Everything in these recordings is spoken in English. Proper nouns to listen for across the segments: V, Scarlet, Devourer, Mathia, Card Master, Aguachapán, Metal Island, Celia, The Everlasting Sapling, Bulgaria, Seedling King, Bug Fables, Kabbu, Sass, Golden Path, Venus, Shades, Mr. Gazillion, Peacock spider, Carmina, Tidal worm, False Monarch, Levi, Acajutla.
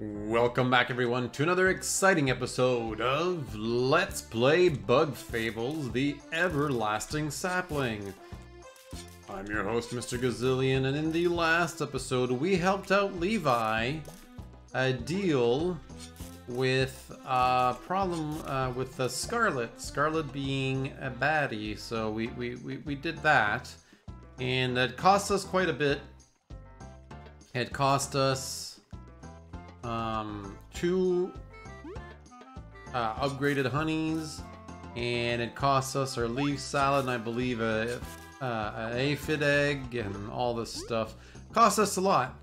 Welcome back, everyone, to another exciting episode of Let's Play Bug Fables, The Everlasting Sapling. I'm your host, Mr. Gazillion, and in the last episode, we helped out Levi deal with a problem with Scarlet. Scarlet being a baddie, so we did that. And that cost us quite a bit. It cost us two upgraded honeys, and it cost us our leaf salad, and I believe an aphid egg, and all this stuff. Cost us a lot.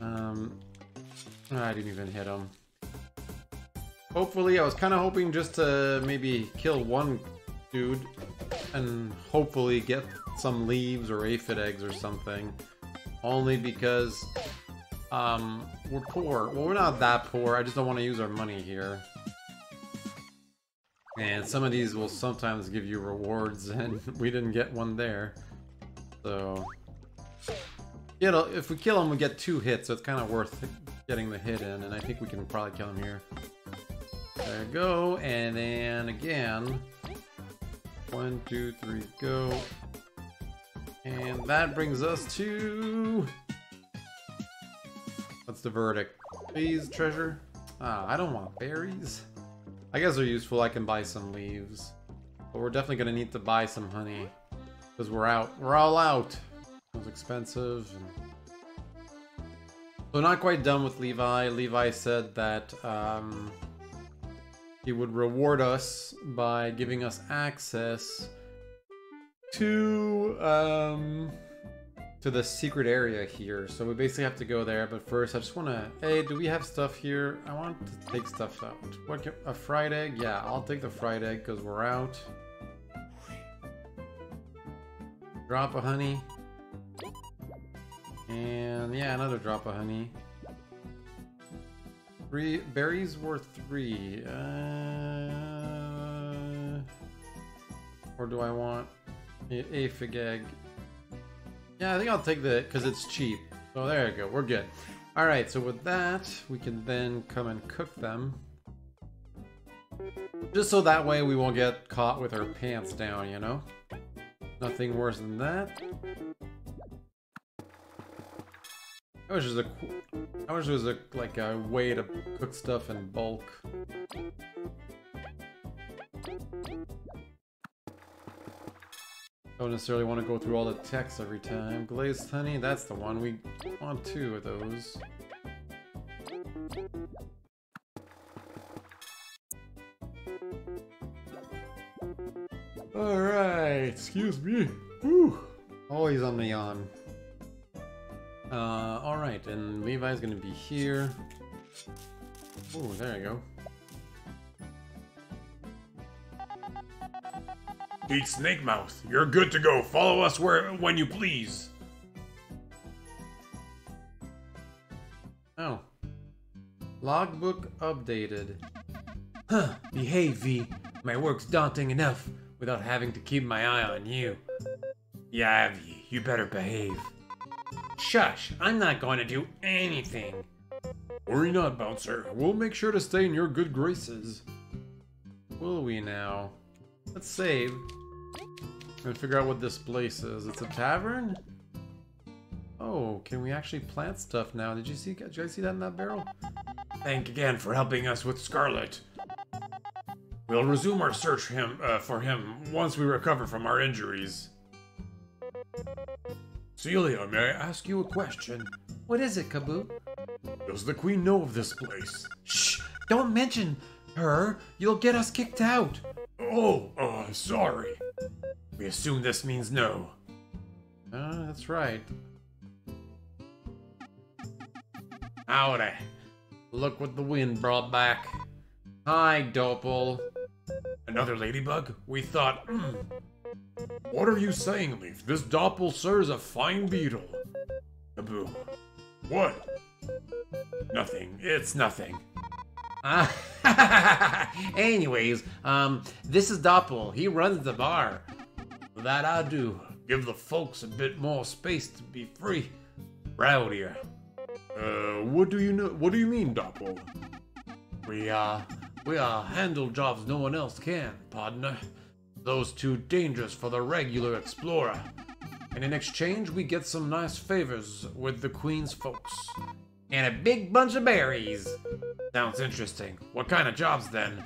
I didn't even hit him. Hopefully, I was kind of hoping just to maybe kill one dude and hopefully get some leaves or aphid eggs or something. Only because we're poor. Well, we're not that poor. I just don't want to use our money here. And some of these will sometimes give you rewards, and we didn't get one there. So, you know, if we kill him, we get two hits, so it's kind of worth getting the hit in, and I think we can probably kill him here. There we go, and then again. 1, 2, 3, go. And that brings us to... What's the verdict? Please, treasure? Ah, I don't want berries. I guess they're useful. I can buy some leaves. But we're definitely going to need to buy some honey. Because we're out. We're all out. It was expensive. So not quite done with Levi. Levi said that he would reward us by giving us access to the secret area here. So we basically have to go there, but first I just want to... Hey, do we have stuff here? I want to take stuff out. What can, a fried egg? Yeah, I'll take the fried egg because we're out. Drop of honey. And yeah, another drop of honey. 3 berries were 3. Or do I want... aphid egg. Yeah, I think I'll take that because it's cheap. So there you go. We're good. All right. So with that, we can then come and cook them. Just so that way we won't get caught with our pants down, you know? Nothing worse than that. I wish there was a, like a way to cook stuff in bulk. Don't necessarily want to go through all the text every time. Glazed honey, that's the one. We want 2 of those. Alright, excuse me. Whew. Always on the yawn. Alright, and Levi's gonna be here. Ooh, there you go. Eat snake mouth. You're good to go. Follow us when you please. Oh. Logbook updated. Huh. Behave, V. My work's daunting enough without having to keep my eye on you. Yeah, V. You better behave. Shush. I'm not going to do anything. Worry not, bouncer. We'll make sure to stay in your good graces. Will we now? Let's save and figure out what this place is. It's a tavern? Oh, can we actually plant stuff now? Did you guys see that in that barrel? Thank again for helping us with Scarlet. We'll resume our search for him once we recover from our injuries. Celia, may I ask you a question? What is it, Kabbu? Does the queen know of this place? Shh! Don't mention her! You'll get us kicked out! Oh, sorry. We assume this means no. That's right. Howdy. Look what the wind brought back. Hi, Doppel. Another ladybug? We thought, What are you saying, Leaf? This Doppel, sir, is a fine beetle. Kaboo. What? Nothing. It's nothing. Anyways, this is Doppel. He runs the bar. That I do. Give the folks a bit more space to be free. Rowdier. What do you know? What do you mean, Doppel? We handle jobs no one else can, partner. Those too dangerous for the regular explorer. And in exchange, we get some nice favors with the Queen's folks. And a big bunch of berries. Sounds interesting. What kind of jobs, then?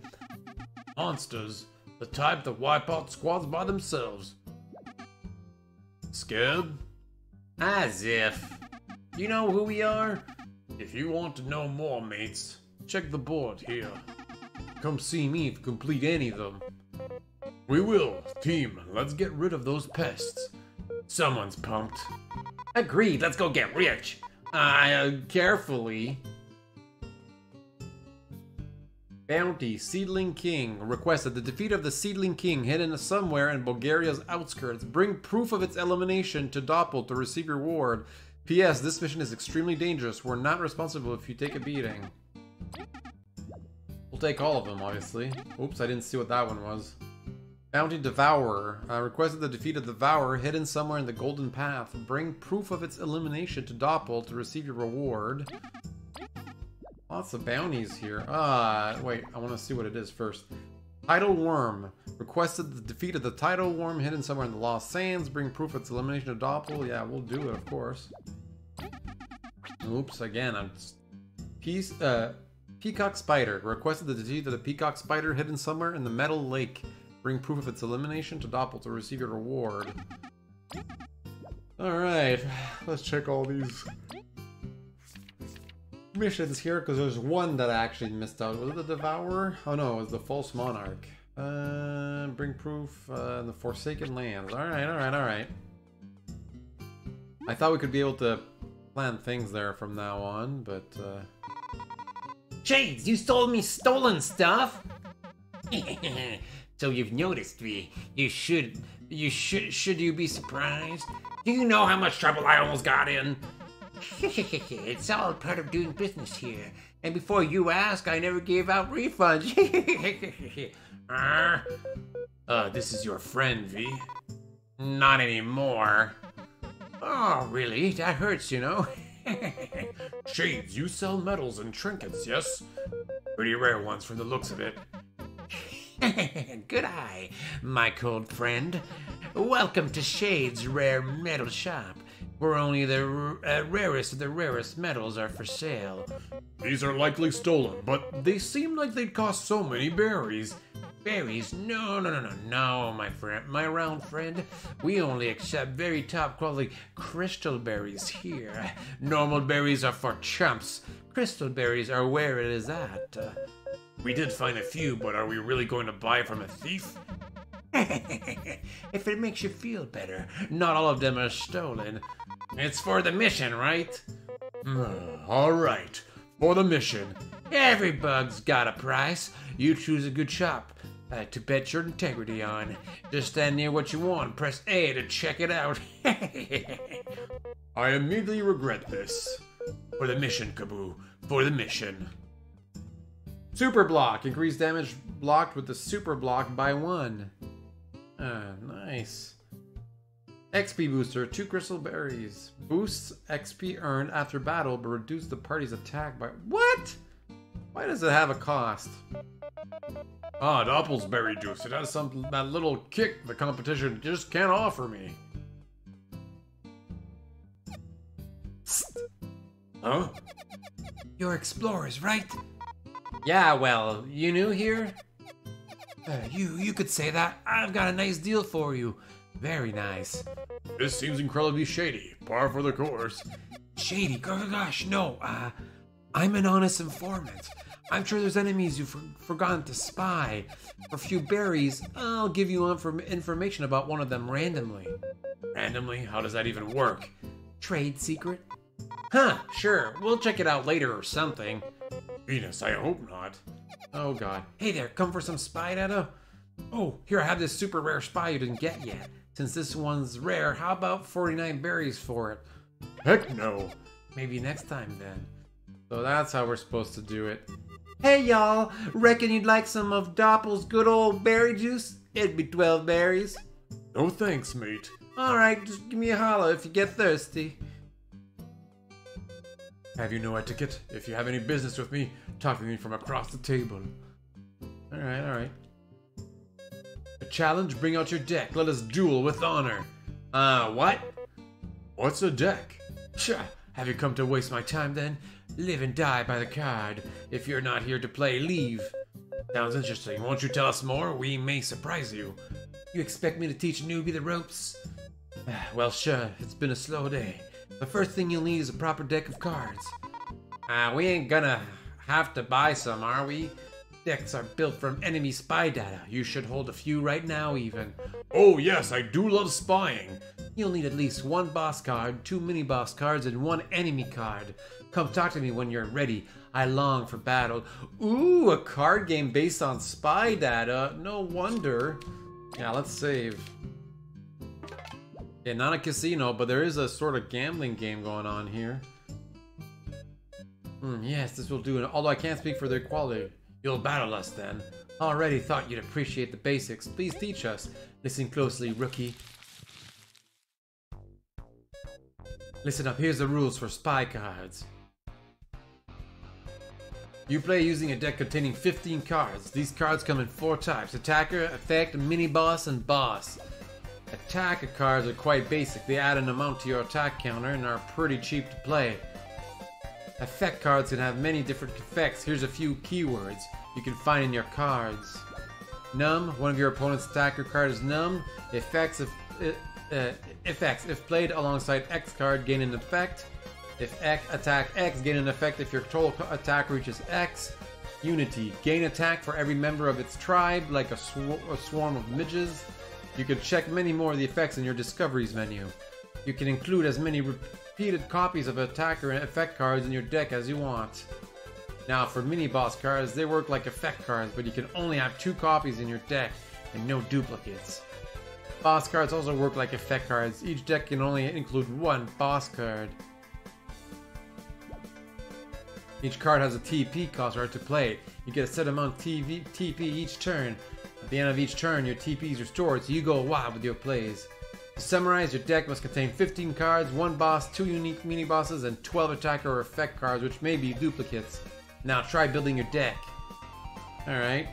Monsters. The type that wipe out squads by themselves. Scared? As if. You know who we are? If you want to know more, mates, check the board here. Come see me to complete any of them. We will, team. Let's get rid of those pests. Someone's pumped. Agreed, let's go get rich. Carefully. Bounty, Seedling King. Requested the defeat of the Seedling King hidden somewhere in Bulgaria's outskirts. Bring proof of its elimination to Doppel to receive reward. P.S. This mission is extremely dangerous. We're not responsible if you take a beating. We'll take all of them, obviously. Oops, I didn't see what that one was. Bounty, Devourer. Requested the defeat of Devourer hidden somewhere in the Golden Path. Bring proof of its elimination to Doppel to receive your reward. Lots of bounties here. Wait, I want to see what it is first. Tidal worm. Requested the defeat of the tidal worm hidden somewhere in the lost sands. Bring proof of its elimination of Doppel. Yeah, we'll do it, of course. Oops, again. Peacock spider. Requested the defeat of the peacock spider hidden somewhere in the metal lake. Bring proof of its elimination to Doppel to receive your reward. Alright, let's check all these missions here, because there's one that I actually missed out. Was it the Devourer? Oh no, it was the False Monarch. Bring proof in the Forsaken Lands. Alright, alright, alright. I thought we could be able to plan things there from now on, but... Shades, you stole me stolen stuff! So you've noticed me. Should you be surprised? Do you know how much trouble I almost got in? It's all part of doing business here. And before you ask, I never gave out refunds. This is your friend, V. Not anymore. Oh, really? That hurts, you know? Shades, you sell medals and trinkets, yes? Pretty rare ones from the looks of it. Good eye, my cold friend. Welcome to Shades' Rare Metal Shop. Where only the rarest of the rarest metals are for sale. These are likely stolen, but they seem like they'd cost so many berries. Berries? No, my friend, my round friend. We only accept very top quality crystal berries here. Normal berries are for chumps. Crystal berries are where it is at. We did find a few, but are we really going to buy from a thief? If it makes you feel better, not all of them are stolen. It's for the mission, right? Alright, for the mission. Every bug's got a price. You choose a good shop to bet your integrity on. Just stand near what you want, press A to check it out. I immediately regret this. For the mission, Kabbu. For the mission. Super block. Increase damage blocked with the super block by 1. Nice. XP booster, 2 crystal berries. Boosts XP earned after battle, but reduce the party's attack by... What? Why does it have a cost? Ah, Doppel's berry juice. It has some that little kick the competition just can't offer me. Huh? You're explorers, right? Yeah, well, you new here? You could say that. I've got a nice deal for you. Very nice. This seems incredibly shady. Par for the course. Shady? Gosh, no. I'm an honest informant. I'm sure there's enemies you've forgotten to spy. For a few berries, I'll give you information about one of them randomly. Randomly? How does that even work? Trade secret? Huh, sure. We'll check it out later or something. Venus, I hope not. Oh god. Hey there, come for some spy data? Oh, here I have this super rare spy you didn't get yet. Since this one's rare, how about 49 berries for it? Heck no. Maybe next time then. So that's how we're supposed to do it. Hey y'all, reckon you'd like some of Doppel's good old berry juice? It'd be 12 berries. No thanks, mate. Alright, just give me a holler if you get thirsty. Have you no etiquette? If you have any business with me, talk to me from across the table. Alright, alright. A challenge? Bring out your deck. Let us duel with honor. What? What's a deck? Tcha! Have you come to waste my time then? Live and die by the card. If you're not here to play, leave. Sounds interesting. Won't you tell us more? We may surprise you. You expect me to teach a newbie the ropes? Well, sure. It's been a slow day. The first thing you'll need is a proper deck of cards. We ain't gonna have to buy some, are we? Decks are built from enemy spy data. You should hold a few right now, even. Oh yes, I do love spying. You'll need at least one boss card, 2 mini boss cards, and 1 enemy card. Come talk to me when you're ready. I long for battle. Ooh, a card game based on spy data. No wonder. Yeah, let's save. Yeah, not a casino, but there is a sort of gambling game going on here. Yes, this will do. Although I can't speak for their quality. You'll battle us then. Already thought you'd appreciate the basics. Please teach us. Listen closely, rookie. Listen up, here's the rules for spy cards. You play using a deck containing 15 cards. These cards come in 4 types: attacker, effect, mini-boss, and boss. Attacker cards are quite basic. They add an amount to your attack counter and are pretty cheap to play. Effect cards can have many different effects. Here's a few keywords you can find in your cards. Numb, one of your opponent's attacker card is numb. Effects, if played alongside X card, gain an effect. If X attack X, gain an effect if your total attack reaches X. Unity, gain attack for every member of its tribe, like a swarm of midges. You can check many more of the effects in your discoveries menu. You can include as many repeated copies of attacker and effect cards in your deck as you want. Now for mini boss cards, they work like effect cards, but you can only have 2 copies in your deck and no duplicates. Boss cards also work like effect cards. Each deck can only include 1 boss card. Each card has a TP cost or to play. You get a set amount TP each turn. At the end of each turn, your TP is restored, so you go wild with your plays. To summarize, your deck must contain 15 cards, 1 boss, 2 unique mini-bosses, and 12 attacker or effect cards, which may be duplicates. Now try building your deck. Alright.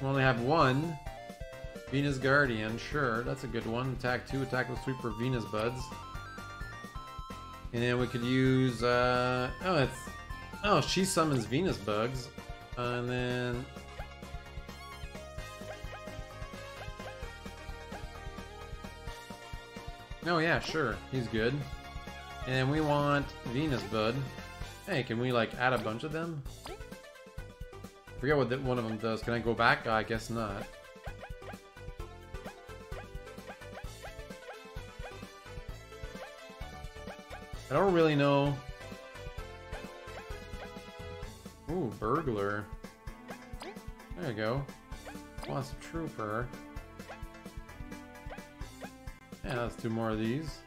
We only have 1. Venus Guardian, sure, that's a good one. Attack 2, attack with 3 for Venus Buds. And then we could use, she summons Venus Bugs. And then... oh yeah, sure, he's good. And we want Venus Bud. Hey, can we like add a bunch of them? Forget what one of them does. Can I go back? I guess not. I don't really know. Ooh, burglar. There you go. Lost trooper. Yeah, let's do more of these.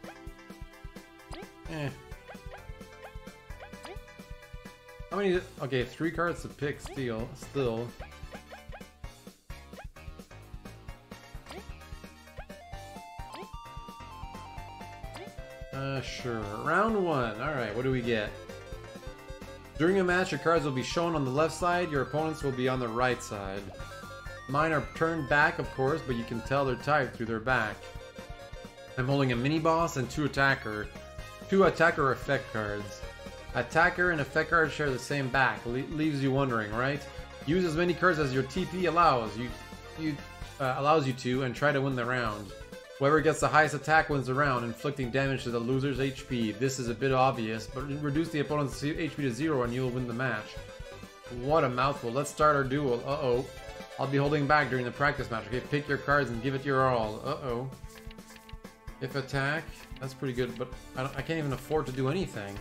How many? Okay, 3 cards to pick. Still. Sure. Round 1. All right. What do we get? During a match, your cards will be shown on the left side. Your opponents will be on the right side. Mine are turned back, of course, but you can tell they're typed through their back. I'm holding a mini-boss and 2 attacker effect cards. Attacker and effect cards share the same back. Leaves you wondering, right? Use as many cards as your TP allows you to, and try to win the round. Whoever gets the highest attack wins the round, inflicting damage to the loser's HP. This is a bit obvious, but reduce the opponent's HP to 0 and you'll win the match. What a mouthful. Let's start our duel. Uh-oh. I'll be holding back during the practice match. Okay, pick your cards and give it your all. Uh-oh. If attack, that's pretty good, but I can't even afford to do anything.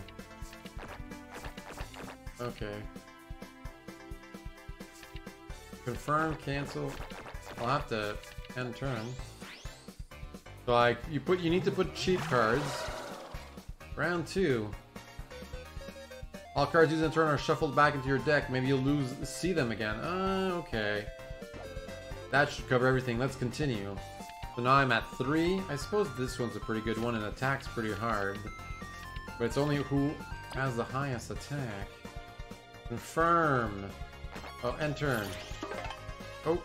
Okay. Confirm, cancel. I'll have to end turn. So you need to put cheap cards. Round 2. All cards used in turn are shuffled back into your deck. Maybe you'll see them again. Okay. That should cover everything. Let's continue. So now I'm at 3. I suppose this one's a pretty good one and attacks pretty hard. But it's only who has the highest attack. Confirm. Oh, end turn. Oh.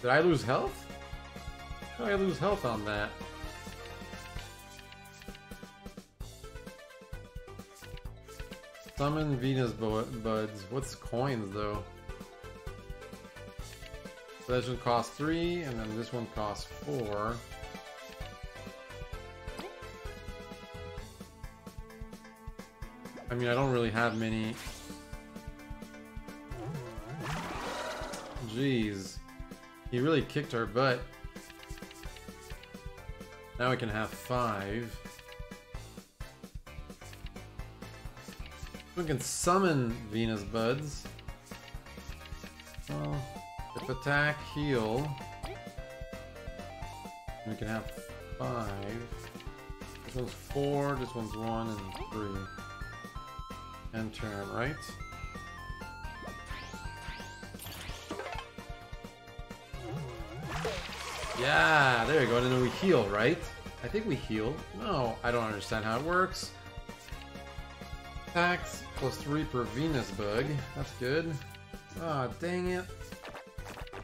Did I lose health? How did I lose health on that? Summon Venus buds. What's coins though? So that should cost 3, and then this one costs 4. I mean, I don't really have many. Jeez. He really kicked our butt. Now we can have 5. We can summon Venus buds. Well, if attack, heal. We can have 5. This one's 4, this one's 1 and 3. End turn, right? Yeah, there you go, and then we heal, right? I think we heal. No, I don't understand how it works. Attacks plus 3 per Venus bug. That's good. Ah, dang it.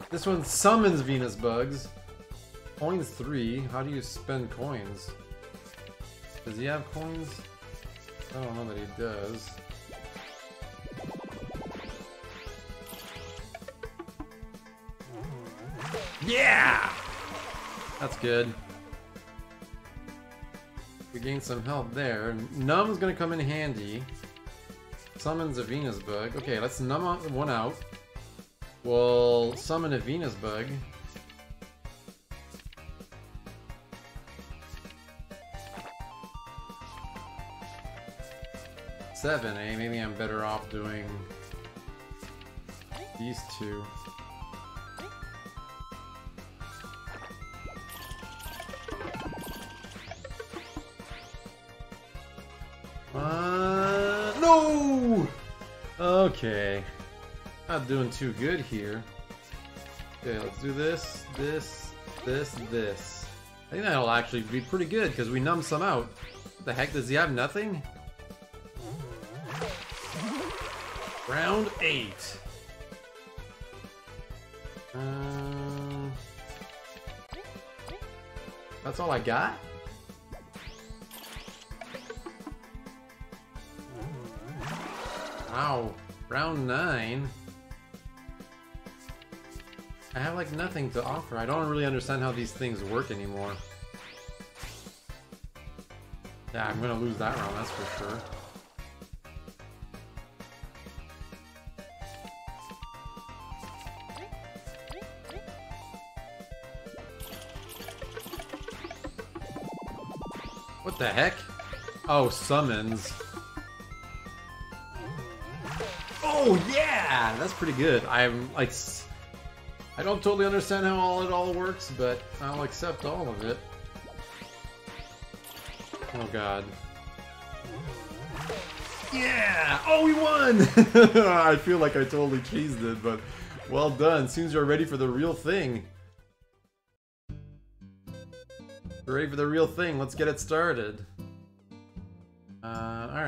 This one summons Venus bugs. Coins 3. How do you spend coins? Does he have coins? I don't know that he does. Yeah! That's good. We gained some health there. Numb's gonna come in handy. Summons a Venus bug. Okay, let's numb one out. We'll summon a Venus bug. Seven, eh? Maybe I'm better off doing these two. No! Okay. Not doing too good here. Okay, let's do this, this, this, this. I think that'll actually be pretty good because we numbed some out. What the heck, does he have nothing? Round 8. That's all I got? Wow, round 9. I have like nothing to offer. I don't really understand how these things work anymore. Yeah, I'm gonna lose that round, that's for sure. What the heck? Oh, summons. Oh yeah, that's pretty good. I'm like, I don't totally understand how it all works, but I'll accept all of it. Oh god. Yeah! Oh, we won! I feel like I totally cheesed it, but well done. Seems you're ready for the real thing. You're ready for the real thing. Let's get it started. All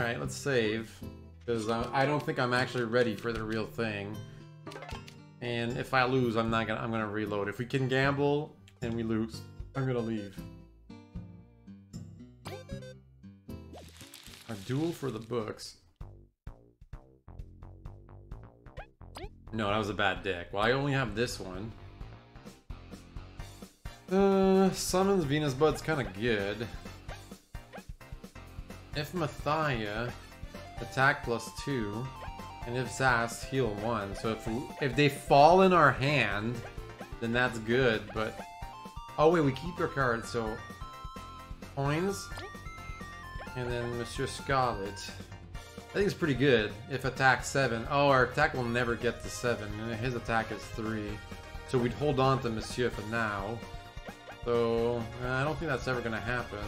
right, let's save. Because I don't think I'm actually ready for the real thing, and if I lose, I'm gonna reload. If we can gamble and we lose, I'm gonna leave. A duel for the books. No, that was a bad deck. Well, I only have this one. Summons Venus Bud's kind of good. If Mathia. Attack plus 2, and if Sass, heal 1. So if they fall in our hand, then that's good, but... Oh wait, we keep our card, so... Coins, and then Mr. Scarlet. I think it's pretty good, if attack 7. Oh, our attack will never get to 7, and his attack is 3. So we'd hold on to Monsieur for now. So, I don't think that's ever gonna happen.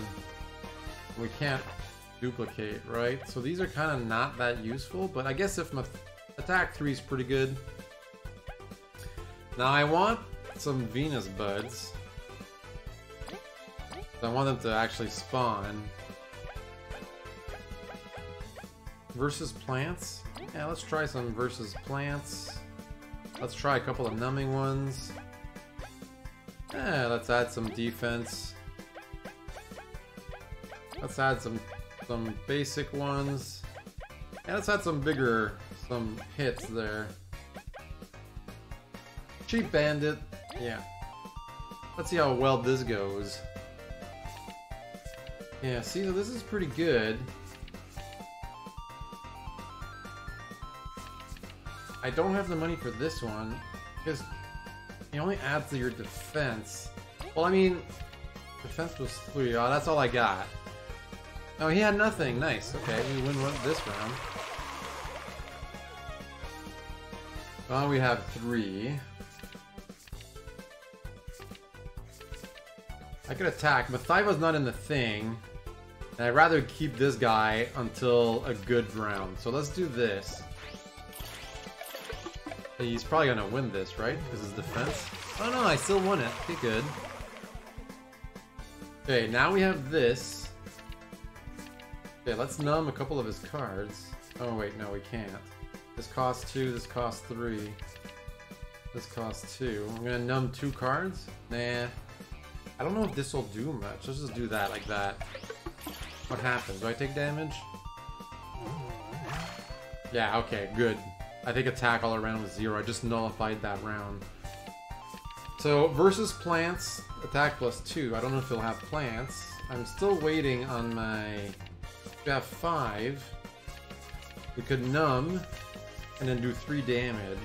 We can't... duplicate, right? So these are kind of not that useful, but I guess if my attack 3 is pretty good. Now I want some Venus buds. I want them to actually spawn. versus plants? Yeah, let's try some versus plants. Let's try a couple of numbing ones. Yeah, let's add some defense. Let's add some basic ones. And let's add some bigger, some hits there. Cheap bandit. Yeah. Let's see how well this goes. Yeah, see, this is pretty good. I don't have the money for this one, because it only adds to your defense. Well, I mean, defense was 3. Oh, that's all I got. No, he had nothing. Nice. Okay, we win this round. Well, we have 3. I could attack. Mathia was not in the thing. And I'd rather keep this guy until a good round. So let's do this. He's probably going to win this, right? Because his defense. Oh no, I still won it. Okay, good. Okay, now we have this. Okay, let's numb a couple of his cards. Oh wait, no, we can't. This costs 2, this costs 3. This costs 2. I'm going to numb 2 cards? Nah. I don't know if this will do much. Let's just do that like that. What happens? Do I take damage? Yeah, okay, good. I think attack all around was 0. I just nullified that round. So, versus plants, attack plus 2. I don't know if it'll have plants. I'm still waiting on my Jeff 5. We could numb and then do 3 damage.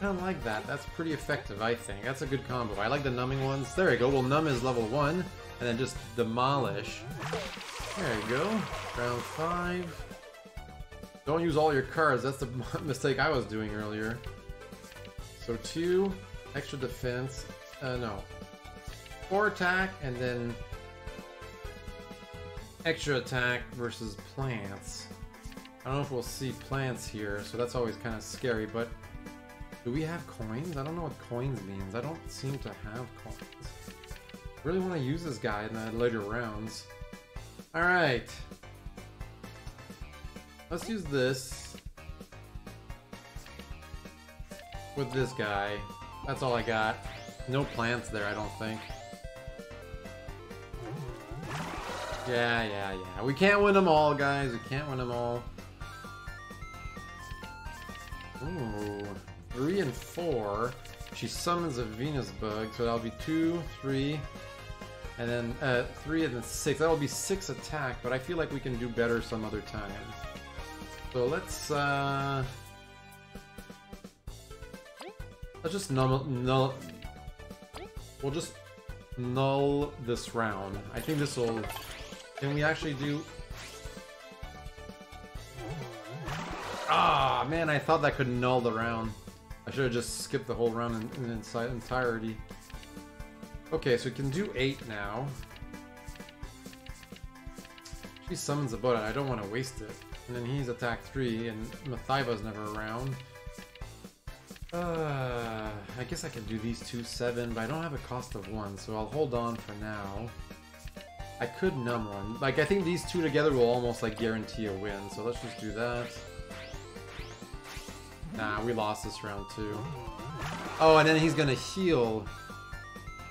I don't like that. That's pretty effective, I think. That's a good combo. I like the numbing ones. There you go. We'll numb his level 1 and then just demolish. There you go. Round 5. Don't use all your cards. That's the mistake I was doing earlier. So 2. Extra defense. No. 4 attack and then extra attack versus plants. I don't know if we'll see plants here, so that's always kind of scary, but do we have coins? I don't know what coins means. I don't seem to have coins. I really want to use this guy in the later rounds. Alright. Let's use this. With this guy. That's all I got. No plants there, I don't think. Yeah. We can't win them all, guys. We can't win them all. Ooh. 3 and 4. She summons a Venus bug, so that'll be 2, 3, and then 3 and then 6. That'll be 6 attack, but I feel like we can do better some other time. So let's just null. We'll just null this round. I think this will. Can we actually do? Ah man, I thought that could null the round. I should have just skipped the whole round in its entirety. Okay, so we can do 8 now. She summons a button. I don't want to waste it. And then he's attack 3, and Mathia's never around. I guess I can do these 2, 7, but I don't have a cost of 1, so I'll hold on for now. I could numb 1. Like, I think these 2 together will almost, like, guarantee a win, so let's just do that. Nah, we lost this round too. Oh, and then he's gonna heal.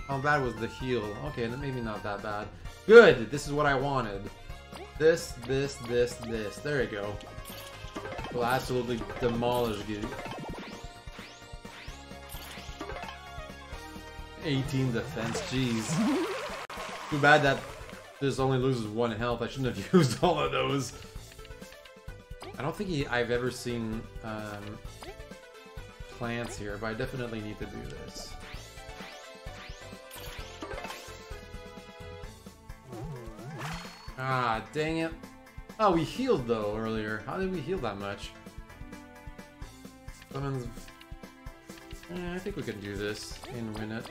How bad was the heal? Okay, maybe not that bad. Good! This is what I wanted. This. There you go. We'll absolutely demolish you. 18 defense, jeez. Too bad that this only loses 1 health. I shouldn't have used all of those. I don't think I've ever seen plants here, but I definitely need to do this. Ah, dang it. Oh, we healed though earlier. How did we heal that much? I think we can do this and win it.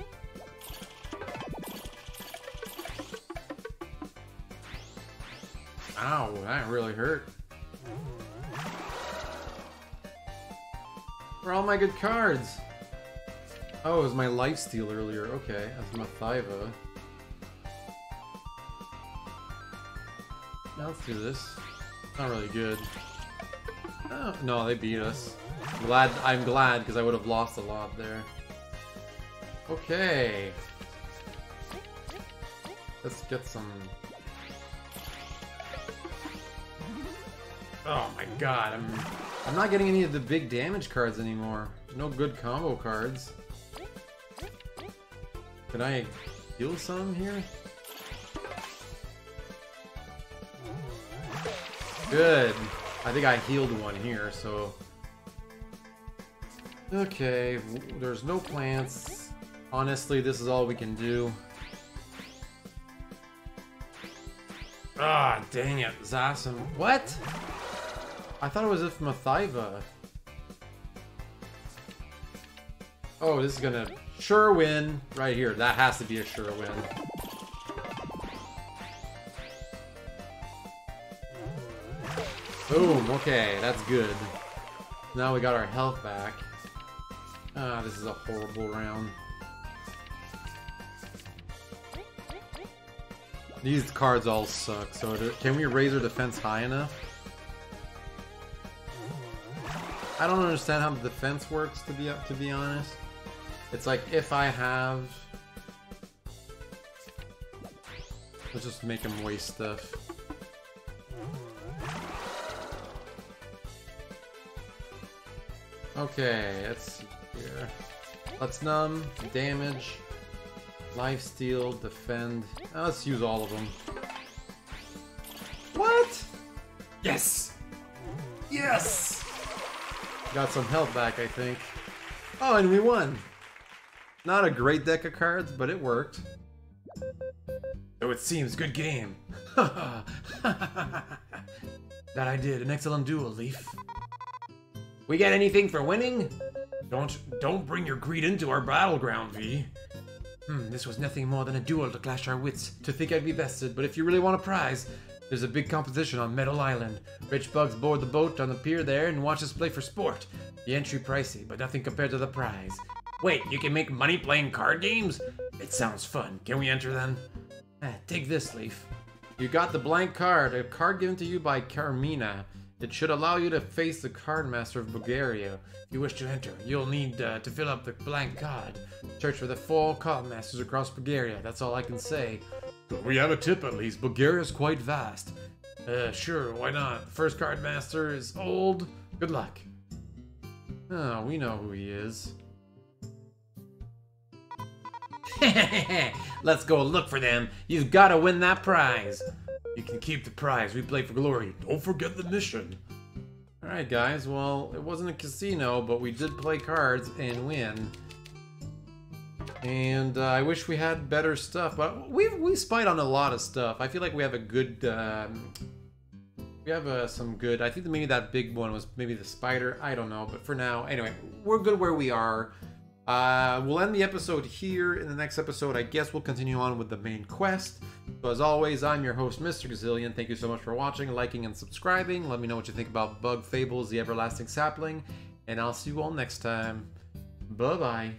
Ow, that really hurt. Where are all my good cards? Oh, it was my lifesteal earlier. Okay, that's Mathia. Now let's do this. Not really good. No, they beat us. I'm glad because I would have lost a lot there. Okay. Let's get some. Oh my god, I'm not getting any of the big damage cards anymore. No good combo cards. Can I deal some here? Good. I think I healed one here, so... Okay, there's no plants. Honestly, this is all we can do. Ah, dang it, Zassam. What? I thought it was if Mathia. Oh, this is gonna sure win right here. That has to be a sure win. Boom, okay, that's good. Now we got our health back. Ah, this is a horrible round. These cards all suck, so can we raise our defense high enough? I don't understand how the defense works, to be honest. It's like, if I have... Let's just make him waste stuff. Okay, let's see here. Let's numb, damage, lifesteal, defend. Now let's use all of them. What? Yes! Yes! Got some health back, I think. Oh, and we won! Not a great deck of cards, but it worked. Oh, it seems. Good game. That I did. An excellent duel, Leaf. We get anything for winning? Don't bring your greed into our battleground, V. This was nothing more than a duel to clash our wits. To think I'd be bested, but if you really want a prize, there's a big competition on Metal Island. Rich bugs board the boat on the pier there and watch us play for sport. The entry pricey, but nothing compared to the prize. Wait, you can make money playing card games? It sounds fun. Can we enter then? Take this, Leaf. You got the blank card, a card given to you by Carmina. It should allow you to face the Card Master of Bulgaria. If you wish to enter, you'll need to fill up the blank card. Search for the 4 Card Masters across Bulgaria, that's all I can say. But we have a tip at least, Bulgaria's quite vast. Sure, why not? The first Card Master is old. Good luck. Oh, we know who he is. Let's go look for them. You've got to win that prize. You can keep the prize. We play for glory. Don't forget the mission. Alright, guys. Well, it wasn't a casino, but we did play cards and win. And I wish we had better stuff, but we spied on a lot of stuff. I feel like we have a good... we have some good... I think maybe that big one was maybe the spider. I don't know, but for now... Anyway, we're good where we are. We'll end the episode here. In the next episode, I guess we'll continue on with the main quest. So as always, I'm your host, Mr. Gazillion. Thank you so much for watching, liking, and subscribing. Let me know what you think about Bug Fables, The Everlasting Sapling, and I'll see you all next time. Bye-bye.